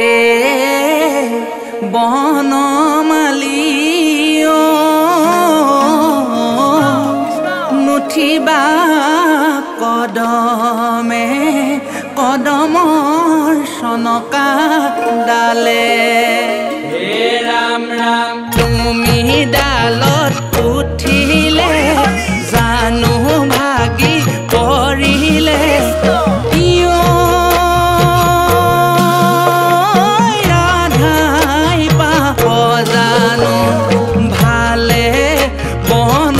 ए बनमालियो नुठिबा कदमे कदমৰ सनका डाले हे राम राम तुमी डाলত उठिले जानो भागी परिले डाले ए बन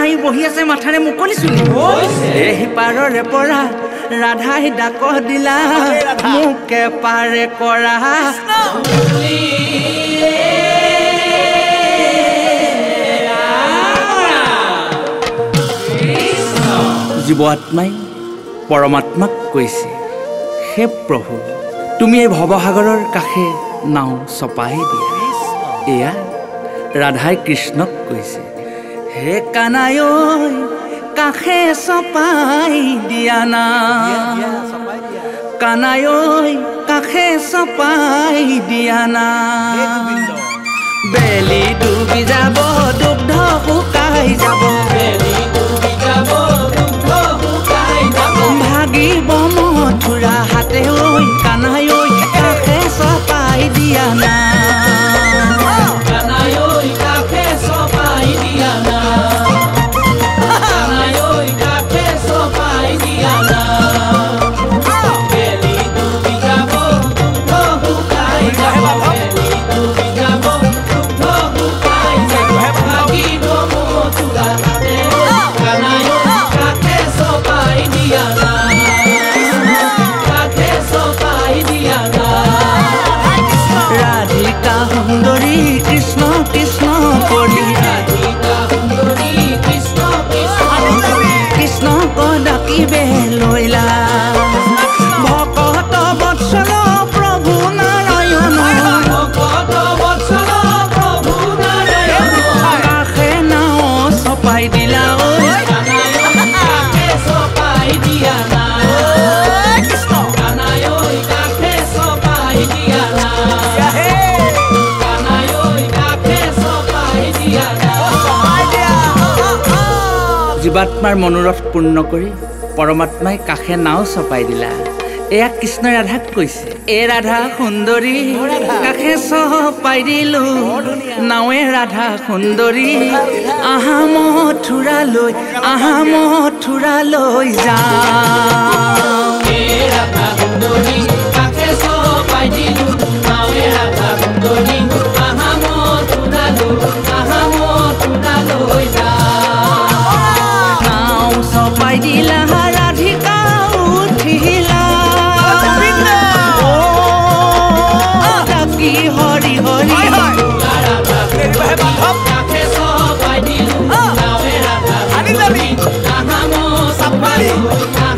আহি বহি আছে মাথারে মুকলি চুলি এহি পাৰৰে পৰা ৰাধাই ডাক দিলা মুকে পাৰে কৰা জীৱ আত্মাই পৰমাত্মাক কৈছে হে প্ৰভু তুমি এই ভৱসাগৰৰ কাষে নাও চপাই দিয়া এয়া राधाई कृष्णक कैसे हे कानायो काखे सपाई दिया ना कानायो काखे सपाई दिया ना बेली डूबी जाब दुग्ध फुकाई जाब भागिब मथुरा हाथे कानायो काखे सपाई दिया ना जीवात्मार मनोरथ पूर्ण करी परमात्माय काखे नाव सपाई दिला एया कृष्ण राधाक कैसे ए राधा सुंदरी काखे सपाई दिलु नावे राधा सुंदरी आहा मथुरा लई जा राधिका उठिला की हरि हरि